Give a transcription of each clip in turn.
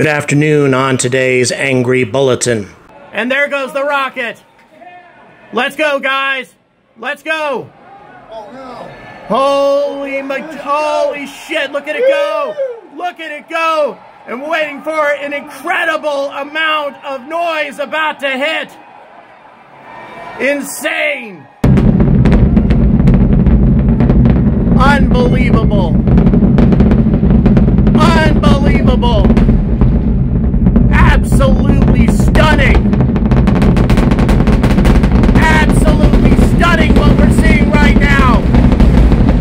Good afternoon on today's Angry Bulletin. And there goes the rocket. Let's go, guys. Let's go. Oh, no. Holy shit. Look at it go. Look at it go. I'm waiting for an incredible amount of noise about to hit. Insane. Unbelievable. Unbelievable. Absolutely stunning. Absolutely stunning what we're seeing right now.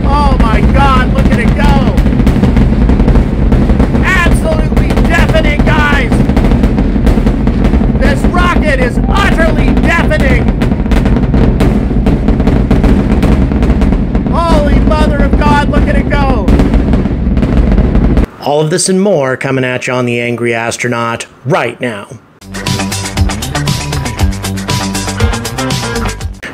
Oh my God, look at it go. Absolutely deafening, guys. This rocket is utterly deafening. Mother of God, look at it go! All of this and more coming at you on The Angry Astronaut right now.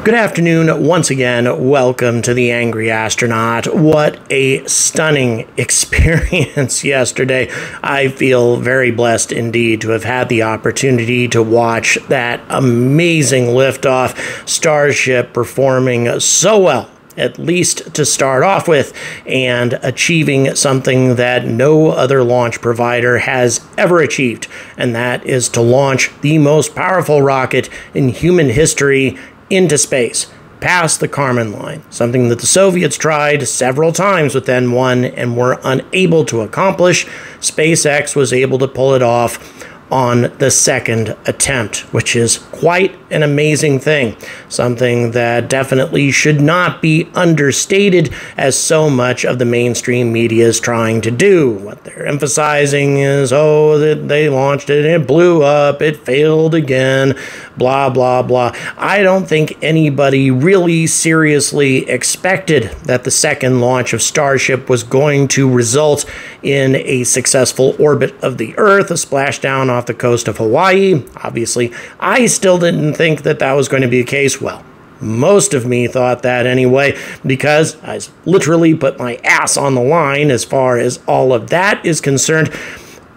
Good afternoon once again. Welcome to The Angry Astronaut. What a stunning experience yesterday. I feel very blessed indeed to have had the opportunity to watch that amazing liftoff. Starship performing so well, at least to start off with, and achieving something that no other launch provider has ever achieved, and that is to launch the most powerful rocket in human history into space, past the Kármán line, something that the Soviets tried several times with N1 and were unable to accomplish. SpaceX was able to pull it off on the second attempt, which is quite an amazing thing, something that definitely should not be understated, as so much of the mainstream media is trying to do. What they're emphasizing is, oh, they launched it, it blew up, it failed again, blah, blah, blah. I don't think anybody really seriously expected that the second launch of Starship was going to result in a successful orbit of the Earth, a splashdown off the coast of Hawaii. Obviously, I still didn't think that that was going to be the case. Well, most of me thought that anyway, because I literally put my ass on the line as far as all of that is concerned.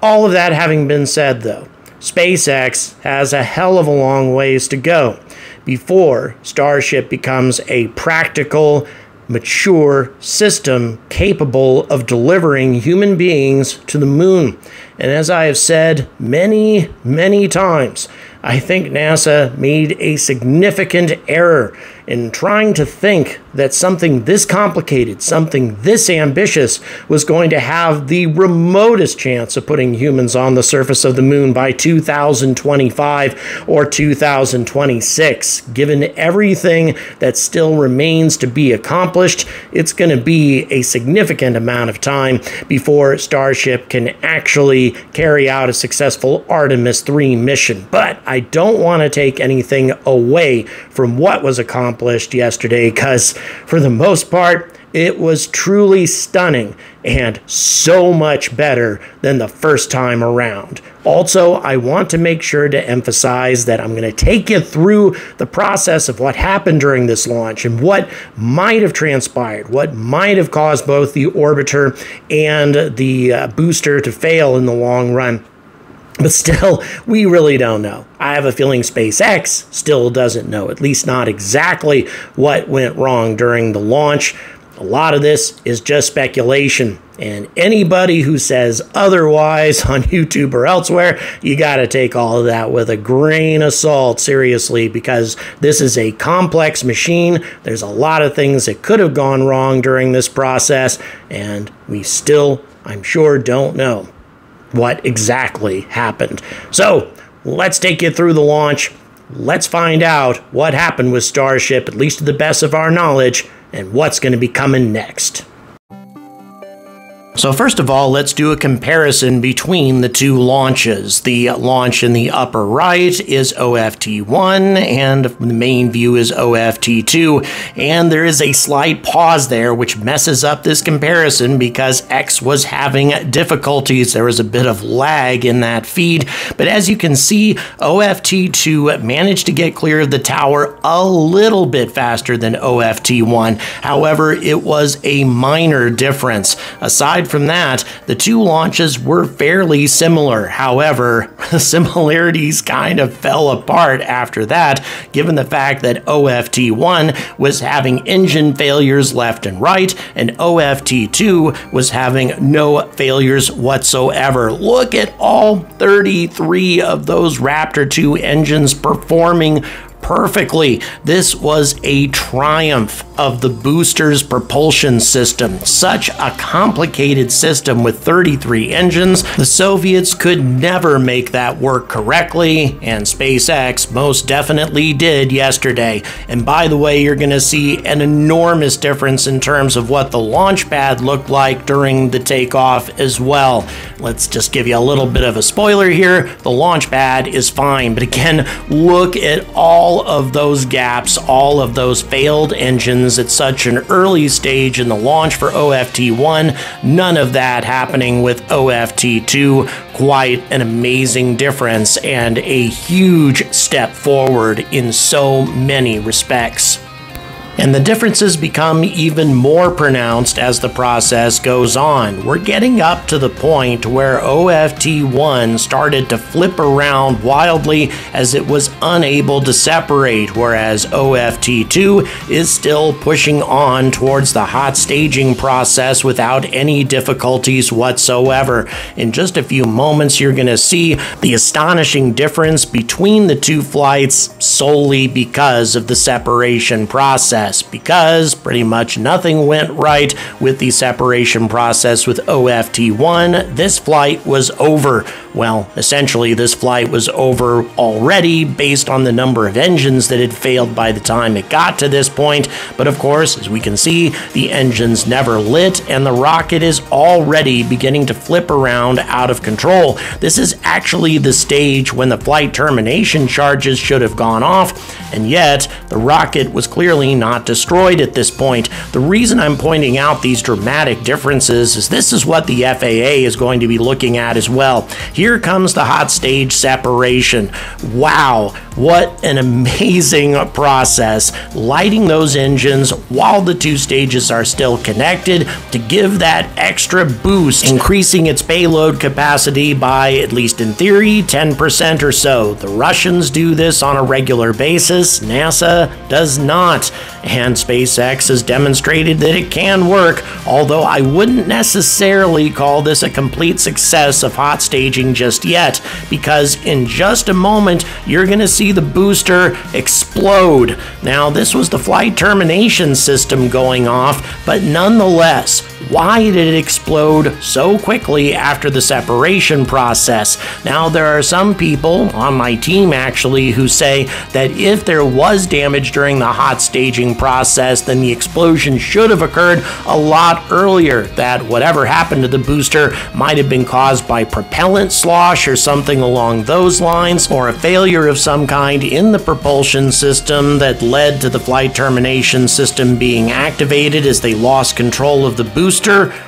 All of that having been said, though, SpaceX has a hell of a long ways to go before Starship becomes a practical, mature system capable of delivering human beings to the moon. And as I have said many, many times, I think NASA made a significant error in trying to think that something this complicated, something this ambitious, was going to have the remotest chance of putting humans on the surface of the moon by 2025 or 2026. Given everything that still remains to be accomplished, it's going to be a significant amount of time before Starship can actually carry out a successful Artemis 3 mission. But I don't want to take anything away from what was accomplished yesterday, because for the most part, it was truly stunning and so much better than the first time around. Also, I want to make sure to emphasize that I'm going to take you through the process of what happened during this launch and what might have transpired, what might have caused both the orbiter and the booster to fail in the long run. But still, we really don't know. I have a feeling SpaceX still doesn't know, at least not exactly what went wrong during the launch. A lot of this is just speculation, and anybody who says otherwise on YouTube or elsewhere, you got to take all of that with a grain of salt, seriously, because this is a complex machine. There's a lot of things that could have gone wrong during this process, and we still, I'm sure, don't know what exactly happened. So let's take you through the launch. Let's find out what happened with Starship, at least to the best of our knowledge, and what's going to be coming next. So first of all, let's do a comparison between the two launches. The launch in the upper right is OFT-1, and the main view is OFT-2, and there is a slight pause there, which messes up this comparison because X was having difficulties. There was a bit of lag in that feed, but as you can see, OFT-2 managed to get clear of the tower a little bit faster than OFT-1. However, it was a minor difference. Aside Aside from that, the two launches were fairly similar. However, the similarities kind of fell apart after that, given the fact that OFT-1 was having engine failures left and right, and OFT-2 was having no failures whatsoever. Look at all 33 of those Raptor 2 engines performing perfectly. This was a triumph of the booster's propulsion system. Such a complicated system with 33 engines, the Soviets could never make that work correctly, and SpaceX most definitely did yesterday. And by the way, you're going to see an enormous difference in terms of what the launch pad looked like during the takeoff as well. Let's just give you a little bit of a spoiler here. The launch pad is fine, but again, look at all of those gaps, all of those failed engines at such an early stage in the launch for OFT-1, none of that happening with OFT-2. Quite an amazing difference and a huge step forward in so many respects. And the differences become even more pronounced as the process goes on. We're getting up to the point where OFT-1 started to flip around wildly as it was unable to separate, whereas OFT-2 is still pushing on towards the hot staging process without any difficulties whatsoever. In just a few moments, you're going to see the astonishing difference between the two flights solely because of the separation process. Because pretty much nothing went right with the separation process with OFT-1, this flight was over. Well, essentially this flight was over already based on the number of engines that had failed by the time it got to this point. But of course, as we can see, the engines never lit and the rocket is already beginning to flip around out of control. This is actually the stage when the flight termination charges should have gone off, and yet the rocket was clearly not destroyed at this point. The reason I'm pointing out these dramatic differences is this is what the FAA is going to be looking at as well. Here comes the hot stage separation. Wow, what an amazing process. Lighting those engines while the two stages are still connected to give that extra boost, increasing its payload capacity by, at least in theory, 10% or so. The Russians do this on a regular basis. NASA does not. And SpaceX has demonstrated that it can work, although I wouldn't necessarily call this a complete success of hot staging just yet, because in just a moment, you're going to see the booster explode. Now, this was the flight termination system going off, but nonetheless, why did it explode so quickly after the separation process? Now, there are some people on my team, actually, who say that if there was damage during the hot staging process, then the explosion should have occurred a lot earlier, that whatever happened to the booster might have been caused by propellant slosh or something along those lines, or a failure of some kind in the propulsion system that led to the flight termination system being activated as they lost control of the booster.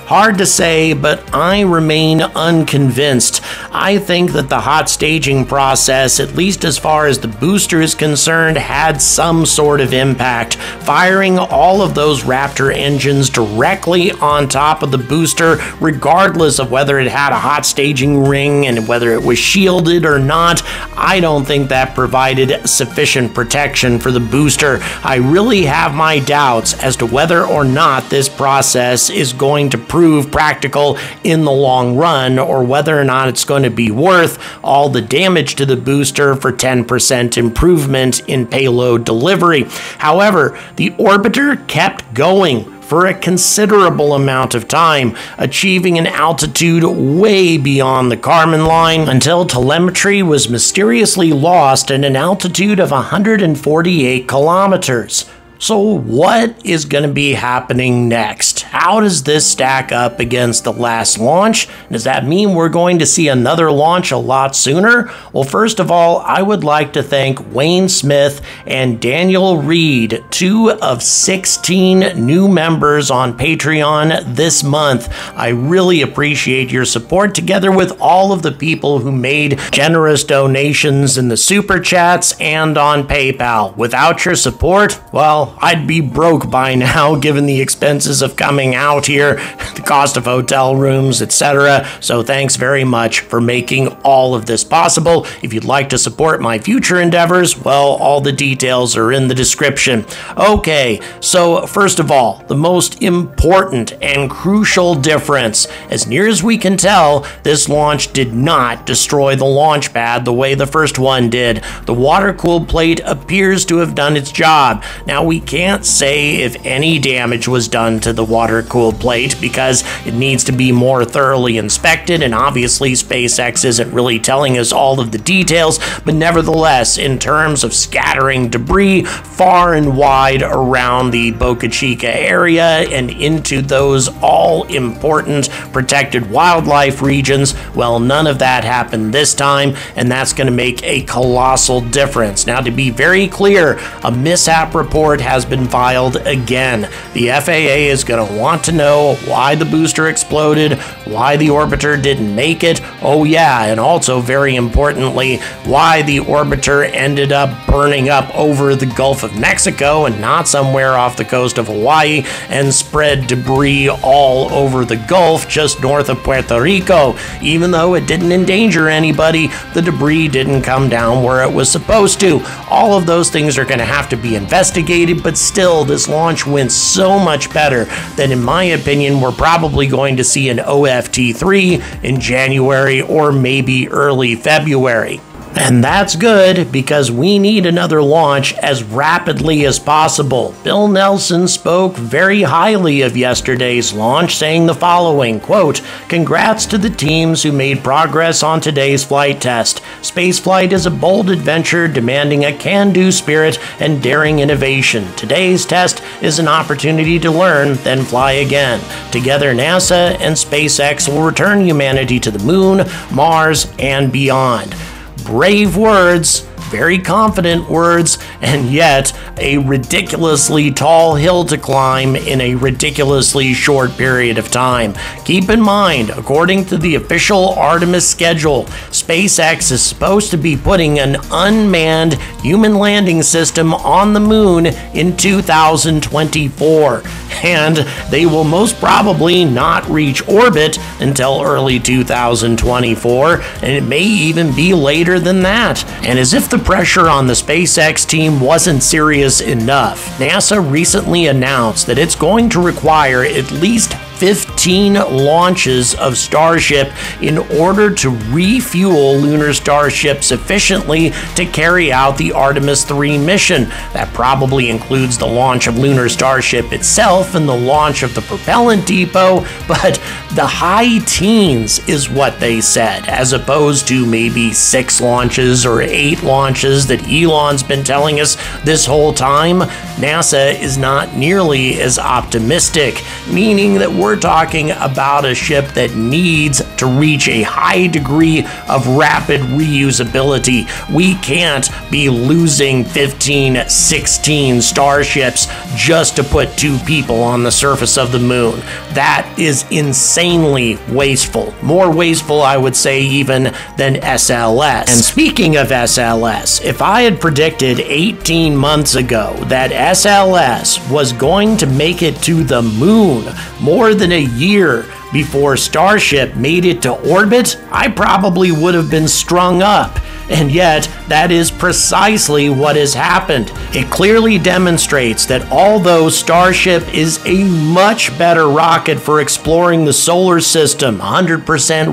Hard to say, but I remain unconvinced. I think that the hot staging process, at least as far as the booster is concerned, had some sort of impact. Firing all of those Raptor engines directly on top of the booster, regardless of whether it had a hot staging ring and whether it was shielded or not, I don't think that provided sufficient protection for the booster. I really have my doubts as to whether or not this process is going to prove practical in the long run, or whether or not it's going to be worth all the damage to the booster for 10% improvement in payload delivery. However, the orbiter kept going for a considerable amount of time, achieving an altitude way beyond the Kármán line until telemetry was mysteriously lost at an altitude of 148 kilometers. So what is going to be happening next? How does this stack up against the last launch? Does that mean we're going to see another launch a lot sooner? Well, first of all, I would like to thank Wayne Smith and Daniel Reed, two of 16 new members on Patreon this month. I really appreciate your support, together with all of the people who made generous donations in the Super Chats and on PayPal. Without your support, well, Well, I'd be broke by now, given the expenses of coming out here, the cost of hotel rooms, etc. So thanks very much for making all of this possible. If you'd like to support my future endeavors, well, all the details are in the description. Okay, so first of all, the most important and crucial difference. As near as we can tell, this launch did not destroy the launch pad the way the first one did. The water-cooled plate appears to have done its job. Now, we can't say if any damage was done to the water-cooled plate because it needs to be more thoroughly inspected, and obviously SpaceX isn't really telling us all of the details, but nevertheless, in terms of scattering debris far and wide around the Boca Chica area and into those all-important protected wildlife regions, well, none of that happened this time, and that's going to make a colossal difference. Now, to be very clear, a mishap report has been filed again. The FAA is going to want to know why the booster exploded, why the orbiter didn't make it, oh yeah, and also very importantly, why the orbiter ended up burning up over the Gulf of Mexico and not somewhere off the coast of Hawaii and spread debris all over the Gulf just north of Puerto Rico. Even though it didn't endanger anybody, the debris didn't come down where it was supposed to. All of those things are going to have to be investigated, but still, this launch went so much better that, in my opinion, we're probably going to see an OFT-3 in January or maybe early February. And that's good, because we need another launch as rapidly as possible. Bill Nelson spoke very highly of yesterday's launch, saying the following, quote, "Congrats to the teams who made progress on today's flight test. Spaceflight is a bold adventure demanding a can-do spirit and daring innovation. Today's test is an opportunity to learn, then fly again. Together, NASA and SpaceX will return humanity to the moon, Mars, and beyond." Brave words, very confident words, and yet a ridiculously tall hill to climb in a ridiculously short period of time. Keep in mind, according to the official Artemis schedule, SpaceX is supposed to be putting an unmanned human landing system on the moon in 2024, and they will most probably not reach orbit until early 2024, and it may even be later than that. And as if the pressure on the SpaceX team wasn't serious enough, NASA recently announced that it's going to require at least 15 launches of Starship in order to refuel lunar Starship sufficiently to carry out the Artemis 3 mission. That probably includes the launch of lunar Starship itself and the launch of the propellant depot, but the high teens is what they said, as opposed to maybe 6 launches or 8 launches that Elon's been telling us this whole time. NASA is not nearly as optimistic, meaning that we're talking about a ship that needs to reach a high degree of rapid reusability. We can't be losing 15, 16 Starships just to put 2 people on the surface of the moon. That is insanely wasteful. More wasteful, I would say, even than SLS. And speaking of SLS, if I had predicted 18 months ago that SLS was going to make it to the moon more than a year before Starship made it to orbit, I probably would have been strung up. And yet, that is precisely what has happened. It clearly demonstrates that although Starship is a much better rocket for exploring the solar system, 100%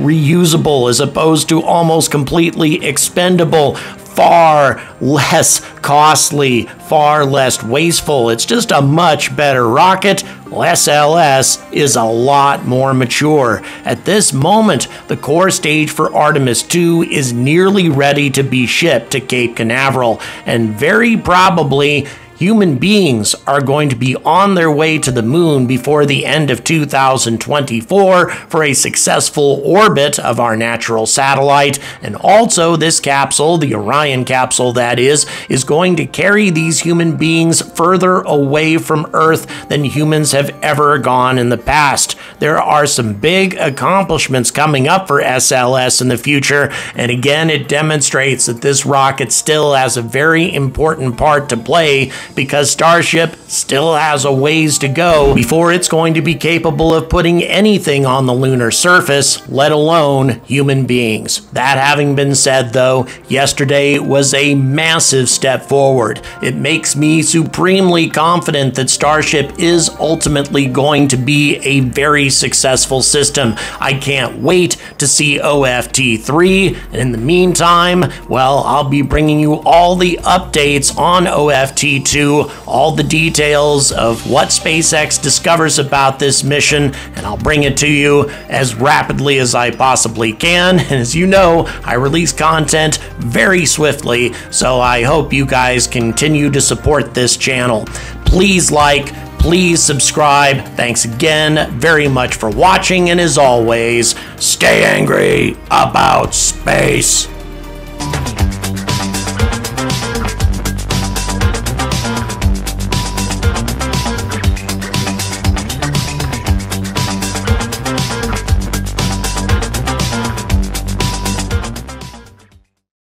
reusable as opposed to almost completely expendable, far less costly, far less wasteful. It's just a much better rocket. SLS is a lot more mature. At this moment, the core stage for Artemis 2 is nearly ready to be shipped to Cape Canaveral, and very probably human beings are going to be on their way to the moon before the end of 2024 for a successful orbit of our natural satellite. And also, this capsule, the Orion capsule that is going to carry these human beings further away from Earth than humans have ever gone in the past. There are some big accomplishments coming up for SLS in the future, and again, it demonstrates that this rocket still has a very important part to play because Starship still has a ways to go before it's going to be capable of putting anything on the lunar surface, let alone human beings. That having been said though, yesterday was a massive step forward. It makes me supremely confident that Starship is ultimately going to be a very successful system. I can't wait to see OFT-3, and in the meantime, well, I'll be bringing you all the updates on OFT-2, all the details of what SpaceX discovers about this mission, and I'll bring it to you as rapidly as I possibly can. And as you know, I release content very swiftly, so I hope you guys continue to support this channel. Please like, please subscribe. Thanks again very much for watching, and as always, stay angry about space.